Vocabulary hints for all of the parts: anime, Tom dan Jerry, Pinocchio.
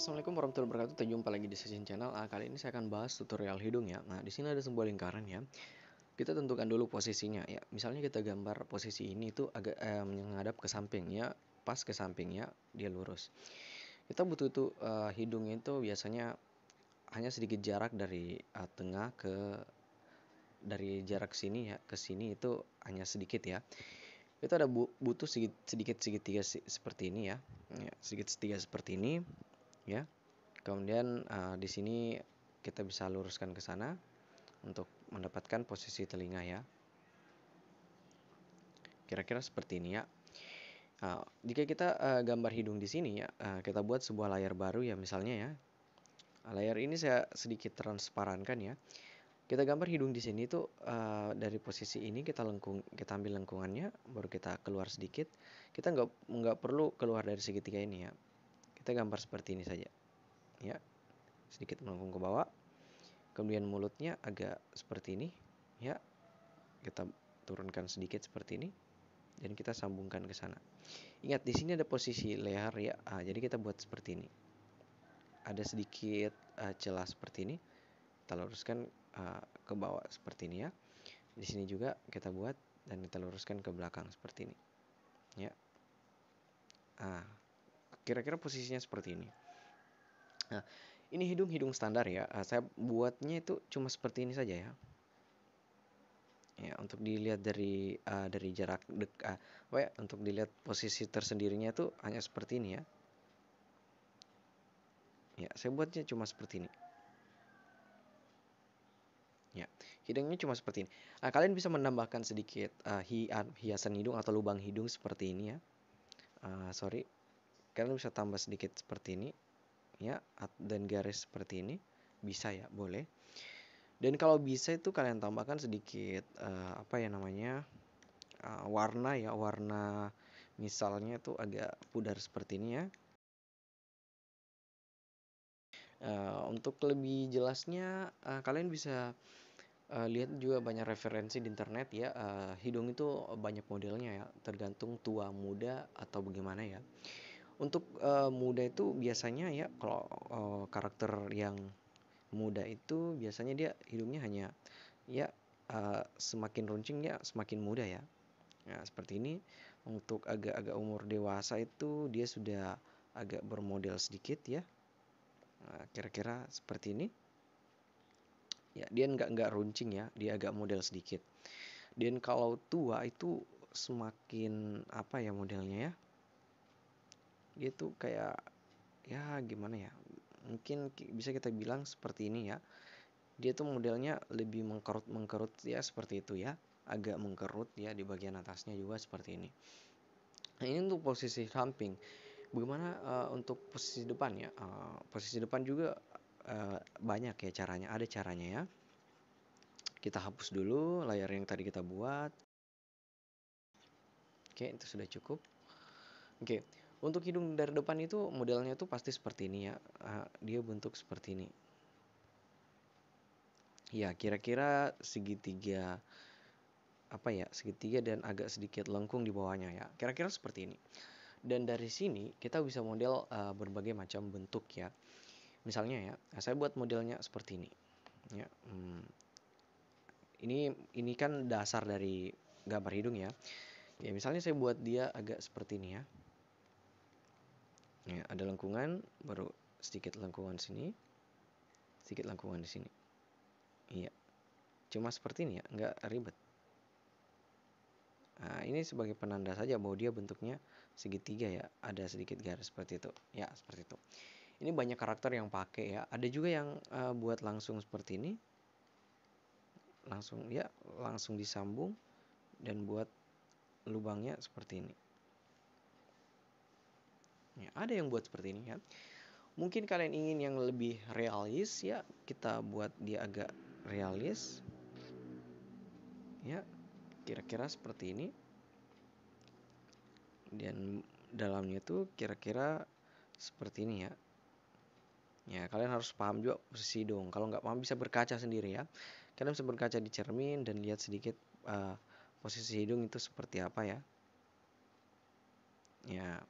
Assalamualaikum warahmatullahi wabarakatuh. Jumpa lagi di Season Channel. Kali ini saya akan bahas tutorial hidung ya. Nah, di sini ada sebuah lingkaran ya. Kita tentukan dulu posisinya ya. Misalnya kita gambar posisi ini itu agak menghadap ke samping ya, pas ke samping ya, dia lurus. Kita butuh tuh hidungnya itu biasanya hanya sedikit jarak dari tengah ke dari jarak sini ya ke sini itu hanya sedikit ya. Kita ada butuh sedikit segitiga seperti ini ya. Ya, sedikit segitiga seperti ini. Ya, kemudian di sini kita bisa luruskan ke sana untuk mendapatkan posisi telinga ya. Kira-kira seperti ini ya. Jika kita gambar hidung di sini ya, kita buat sebuah layar baru ya misalnya ya. Layar ini saya sedikit transparankan ya. Kita gambar hidung di sini tuh dari posisi ini kita ambil lengkungannya, baru kita keluar sedikit. Kita nggak perlu keluar dari segitiga ini ya. Kita gambar seperti ini saja ya, sedikit melengkung ke bawah. Kemudian mulutnya agak seperti ini ya, kita turunkan sedikit seperti ini dan kita sambungkan ke sana. Ingat di sini ada posisi leher ya. Jadi kita buat seperti ini, ada sedikit celah seperti ini, kita luruskan ke bawah seperti ini ya. Di sini juga kita buat dan kita luruskan ke belakang seperti ini ya. Kira-kira posisinya seperti ini. Nah, ini hidung standar ya. Saya buatnya itu cuma seperti ini saja ya. Ya, untuk dilihat dari jarak untuk dilihat posisi tersendirinya itu hanya seperti ini ya. Ya, saya buatnya cuma seperti ini. Ya, hidungnya cuma seperti ini. Kalian bisa menambahkan sedikit hiasan hidung atau lubang hidung seperti ini ya. Kalian bisa tambah sedikit seperti ini ya, dan garis seperti ini bisa ya, boleh. Dan kalau bisa itu kalian tambahkan sedikit warna ya, warna misalnya itu agak pudar seperti ini ya. Untuk lebih jelasnya kalian bisa lihat juga banyak referensi di internet ya. Hidung itu banyak modelnya ya, tergantung tua, muda atau bagaimana ya. Untuk muda itu biasanya ya, kalau karakter yang muda itu biasanya dia hidungnya hanya ya semakin runcing ya, semakin muda ya. Nah, seperti ini. Untuk agak-agak umur dewasa itu dia sudah agak bermodel sedikit ya. Kira-kira seperti ini. Ya, dia nggak runcing ya, dia agak model sedikit. Dan kalau tua itu semakin apa ya modelnya ya? Itu kayak ya gimana ya, mungkin bisa kita bilang seperti ini ya. Dia tuh modelnya lebih mengkerut ya, seperti itu ya, agak mengkerut ya, di bagian atasnya juga seperti ini. Nah, ini untuk posisi samping. Bagaimana untuk posisi depan ya? Posisi depan juga banyak ya caranya, ada caranya ya. Kita hapus dulu layar yang tadi kita buat. Oke, itu sudah cukup. Oke. Untuk hidung dari depan itu modelnya tuh pasti seperti ini ya. Dia bentuk seperti ini. Ya, kira-kira segitiga segitiga dan agak sedikit lengkung di bawahnya ya. Kira-kira seperti ini. Dan dari sini kita bisa model berbagai macam bentuk ya. Misalnya ya, saya buat modelnya seperti ini. Ya, Ini kan dasar dari gambar hidung ya. Ya, misalnya saya buat dia agak seperti ini ya. Ya, ada lengkungan, baru sedikit lengkungan sini, sedikit lengkungan di sini. Iya, cuma seperti ini ya, nggak ribet. Nah, ini sebagai penanda saja bahwa dia bentuknya segitiga ya, ada sedikit garis seperti itu. Ya, seperti itu. Ini banyak karakter yang pakai ya. Ada juga yang buat langsung seperti ini, langsung ya, langsung disambung dan buat lubangnya seperti ini. Ya, ada yang buat seperti ini ya. Mungkin kalian ingin yang lebih realis ya, kita buat dia agak realis ya, kira-kira seperti ini. Dan dalamnya tuh kira-kira seperti ini ya. Ya, kalian harus paham juga posisi hidung. Kalau nggak paham bisa berkaca sendiri ya. Kalian bisa berkaca di cermin dan lihat sedikit posisi hidung itu seperti apa ya. Ya,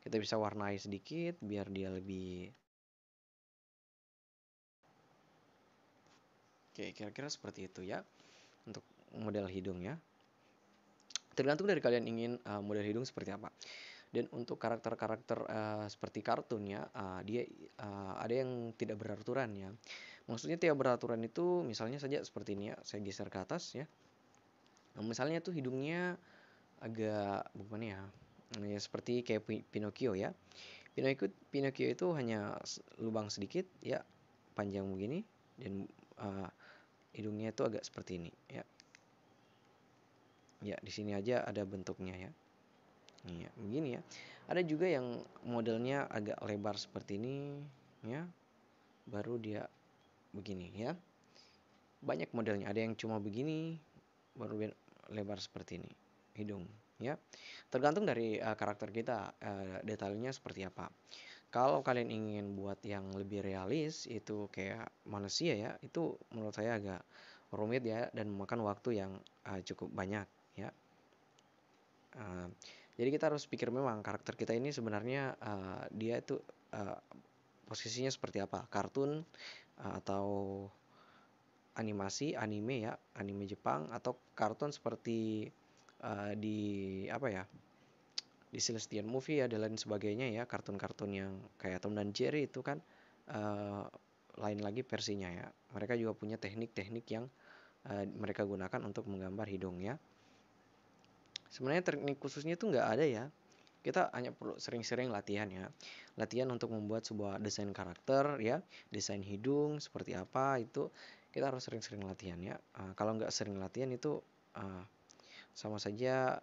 kita bisa warnai sedikit biar dia lebih Oke, kira-kira seperti itu ya untuk model hidungnya. Tergantung dari kalian ingin model hidung seperti apa. Dan untuk karakter-karakter seperti kartunnya, dia ada yang tidak beraturan ya. Maksudnya tidak beraturan itu misalnya saja seperti ini ya. Saya geser ke atas ya. Nah, misalnya tuh hidungnya agak bagaimana ya? Ya seperti kayak Pinocchio ya. Pinocchio itu hanya lubang sedikit ya, panjang begini, dan hidungnya itu agak seperti ini ya. Ya, di sini aja ada bentuknya ya. Iya, begini ya. Ada juga yang modelnya agak lebar seperti ini ya. Baru dia begini ya. Banyak modelnya, ada yang cuma begini baru lebar seperti ini hidung ya. Tergantung dari karakter kita, detailnya seperti apa. Kalau kalian ingin buat yang lebih realis itu kayak manusia ya, itu menurut saya agak rumit ya dan memakan waktu yang cukup banyak ya. Jadi kita harus pikir memang karakter kita ini sebenarnya dia itu posisinya seperti apa, kartun atau animasi, anime ya, anime Jepang, atau kartun seperti di apa ya, di Celestial Movie ya dan lain sebagainya ya, kartun-kartun yang kayak Tom dan Jerry itu kan lain lagi versinya ya. Mereka juga punya teknik-teknik yang mereka gunakan untuk menggambar hidung ya. Sebenarnya teknik khususnya itu nggak ada ya. Kita hanya perlu sering-sering latihan ya. Latihan untuk membuat sebuah desain karakter ya. Desain hidung seperti apa itu kita harus sering-sering latihan ya. Kalau nggak sering latihan itu sama saja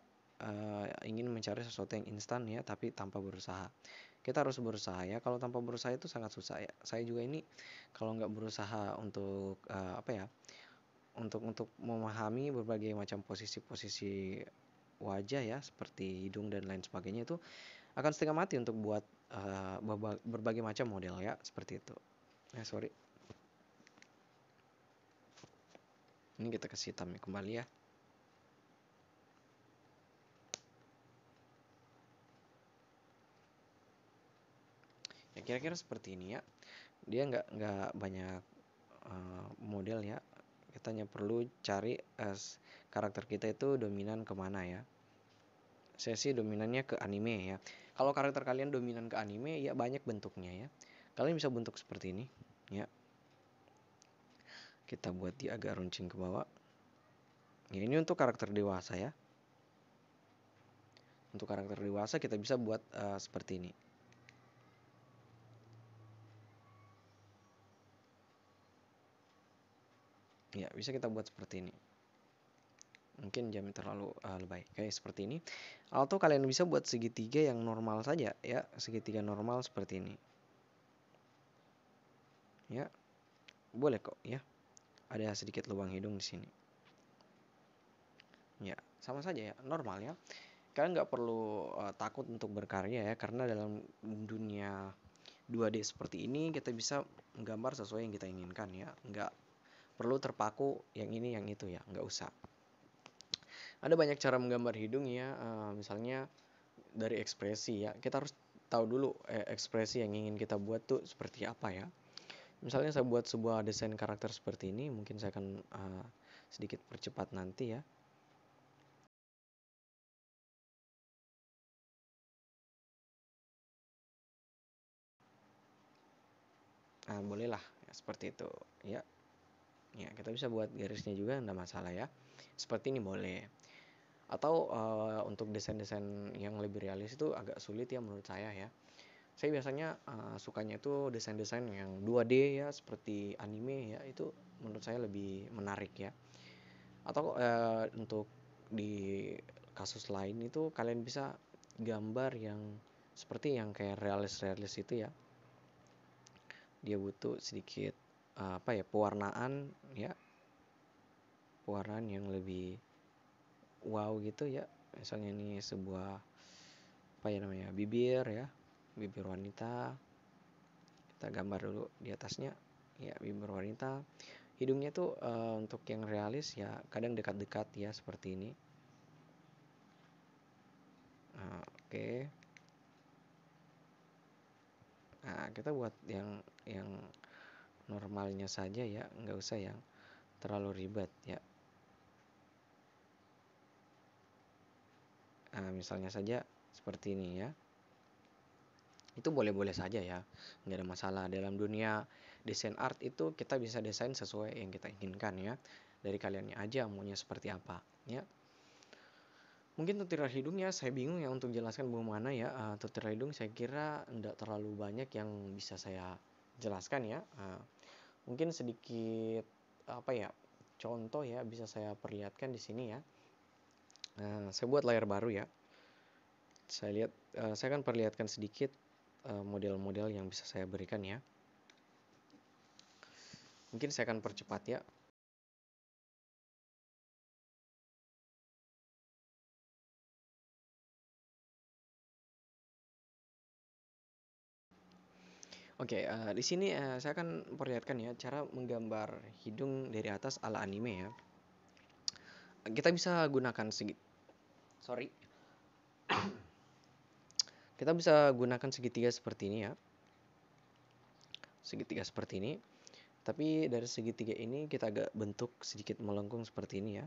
ingin mencari sesuatu yang instan ya, tapi tanpa berusaha. Kita harus berusaha ya. Kalau tanpa berusaha itu sangat susah ya. Saya juga ini kalau nggak berusaha untuk untuk memahami berbagai macam posisi-posisi wajah ya, seperti hidung dan lain sebagainya, itu akan setengah mati untuk buat berbagai macam model ya, seperti itu. Sorry, ini kita kasih hitamnya kembali ya. Ya kira-kira seperti ini ya. Dia nggak banyak model ya. Kita hanya perlu cari karakter kita itu dominan kemana ya. Saya sih dominannya ke anime ya. Kalau karakter kalian dominan ke anime ya, banyak bentuknya ya. Kalian bisa bentuk seperti ini ya. Kita buat dia agak runcing ke bawah ya. Ini untuk karakter dewasa ya. Untuk karakter dewasa kita bisa buat seperti ini. Ya, bisa kita buat seperti ini. Mungkin jamnya terlalu lebay. Kayak seperti ini. Atau kalian bisa buat segitiga yang normal saja ya, segitiga normal seperti ini. Ya. Boleh kok ya. Ada sedikit lubang hidung di sini. Ya, sama saja ya, normal ya. Kalian nggak perlu takut untuk berkarya ya, karena dalam dunia 2D seperti ini kita bisa menggambar sesuai yang kita inginkan ya. Nggak perlu terpaku yang ini yang itu ya, nggak usah. Ada banyak cara menggambar hidung ya, misalnya dari ekspresi ya. Kita harus tahu dulu ekspresi yang ingin kita buat tuh seperti apa ya. Misalnya saya buat sebuah desain karakter seperti ini, mungkin saya akan sedikit percepat nanti ya. Nah, bolehlah ya, seperti itu ya. Ya, kita bisa buat garisnya juga, enggak masalah ya. Seperti ini boleh. Atau untuk desain-desain yang lebih realis itu agak sulit ya menurut saya ya. Saya biasanya sukanya itu desain-desain yang 2D ya, seperti anime ya. Itu menurut saya lebih menarik ya. Atau untuk di kasus lain itu kalian bisa gambar yang seperti yang kayak realis-realis itu ya. Dia butuh sedikit apa ya, pewarnaan ya, pewarnaan yang lebih wow gitu ya. Misalnya ini sebuah apa ya namanya, bibir ya, bibir wanita. Kita gambar dulu di atasnya ya, bibir wanita. Hidungnya tuh untuk yang realis ya kadang dekat-dekat ya, seperti ini. Nah, oke. Nah, kita buat yang normalnya saja ya, nggak usah yang terlalu ribet ya. Misalnya saja seperti ini ya. Itu boleh-boleh saja ya, nggak ada masalah. Dalam dunia desain art itu kita bisa desain sesuai yang kita inginkan ya. Dari kaliannya aja maunya seperti apa ya. Mungkin tutorial hidungnya saya bingung ya untuk jelaskan bagaimana ya. Tutorial hidung saya kira nggak terlalu banyak yang bisa saya jelaskan ya. Mungkin sedikit apa ya, contoh ya bisa saya perlihatkan di sini ya. Saya buat layar baru ya. Saya lihat, saya akan perlihatkan sedikit model-model yang bisa saya berikan ya. Mungkin saya akan percepat ya. Oke, di sini saya akan perlihatkan ya cara menggambar hidung dari atas ala anime ya. Kita bisa gunakan kita bisa gunakan segitiga seperti ini ya. Segitiga seperti ini. Tapi dari segitiga ini kita agak bentuk sedikit melengkung seperti ini ya.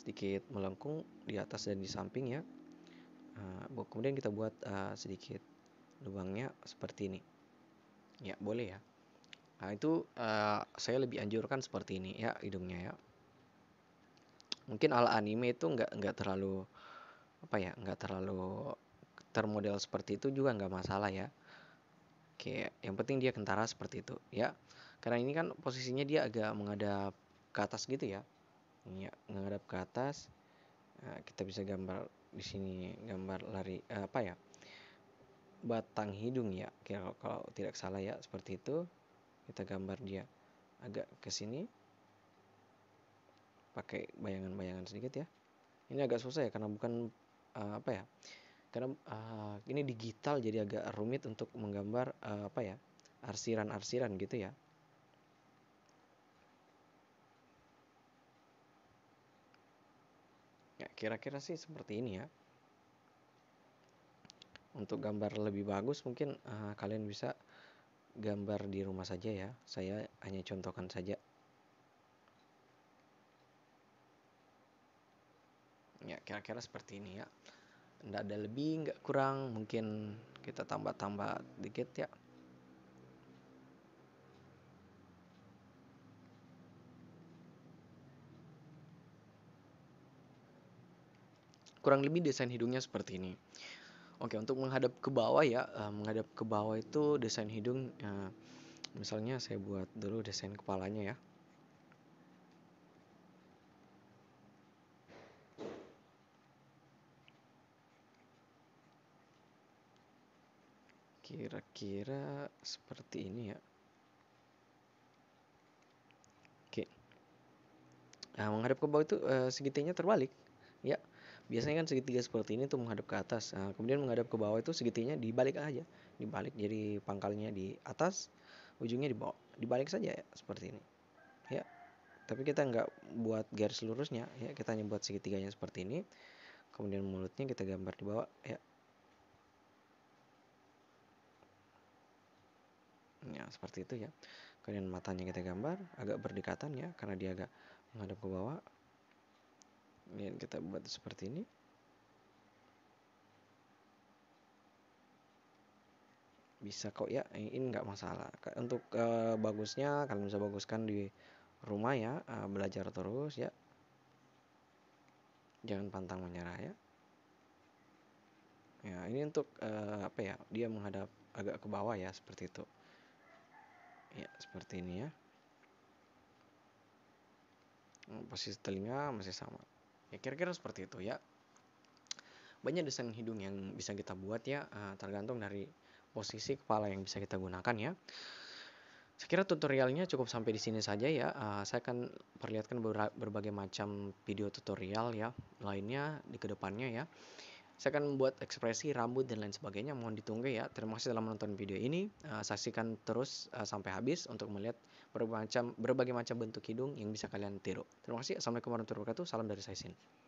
Sedikit melengkung di atas dan di samping ya. Kemudian kita buat sedikit lubangnya seperti ini. Ya, boleh ya. Nah, itu saya lebih anjurkan seperti ini ya hidungnya ya. Mungkin ala anime itu nggak terlalu apa ya, nggak terlalu termodel seperti itu juga nggak masalah ya. Oke, yang penting dia kentara seperti itu ya. Karena ini kan posisinya dia agak menghadap ke atas gitu ya. Ini ya, menghadap ke atas. Kita bisa gambar di sini, gambar lari apa ya, batang hidung ya. Kalau tidak salah ya seperti itu. Kita gambar dia agak ke sini. Pakai bayangan-bayangan sedikit ya. Ini agak susah ya karena bukan karena ini digital jadi agak rumit untuk menggambar arsiran-arsiran gitu ya. Ya kira-kira sih seperti ini ya. Untuk gambar lebih bagus mungkin kalian bisa gambar di rumah saja ya. Saya hanya contohkan saja. Ya kira-kira seperti ini ya. Nggak ada lebih, nggak kurang. Mungkin kita tambah-tambah dikit ya. Kurang lebih desain hidungnya seperti ini. Oke, untuk menghadap ke bawah ya. Menghadap ke bawah itu desain hidung. Misalnya saya buat dulu desain kepalanya ya. Kira-kira seperti ini ya. Oke. Nah, menghadap ke bawah itu segitiganya terbalik ya. Biasanya kan segitiga seperti ini tuh menghadap ke atas. Nah, kemudian menghadap ke bawah itu segitiganya dibalik aja. Dibalik, jadi pangkalnya di atas, ujungnya di bawah. Dibalik saja ya seperti ini. Ya. Tapi kita nggak buat garis lurusnya ya, kita hanya buat segitiganya seperti ini. Kemudian mulutnya kita gambar di bawah ya. Ya, seperti itu ya. Kemudian matanya kita gambar agak berdekatan ya karena dia agak menghadap ke bawah. Kemudian kita buat seperti ini. Bisa kok ya, ini nggak masalah. Untuk bagusnya kalian bisa baguskan di rumah ya, belajar terus ya. Jangan pantang menyerah ya. Ya, ini untuk dia menghadap agak ke bawah ya seperti itu. Ya, seperti ini ya. Posisi telinga masih sama. Ya, kira-kira seperti itu ya. Banyak desain hidung yang bisa kita buat ya, tergantung dari posisi kepala yang bisa kita gunakan ya. Saya kira tutorialnya cukup sampai di sini saja ya. Saya akan perlihatkan berbagai macam video tutorial ya lainnya di kedepannya ya. Saya akan membuat ekspresi, rambut, dan lain sebagainya. Mohon ditunggu ya. Terima kasih telah menonton video ini. Saksikan terus sampai habis untuk melihat berbagai macam bentuk hidung yang bisa kalian tiru. Terima kasih. Assalamualaikum warahmatullahi wabarakatuh. Salam dari saya, Sin.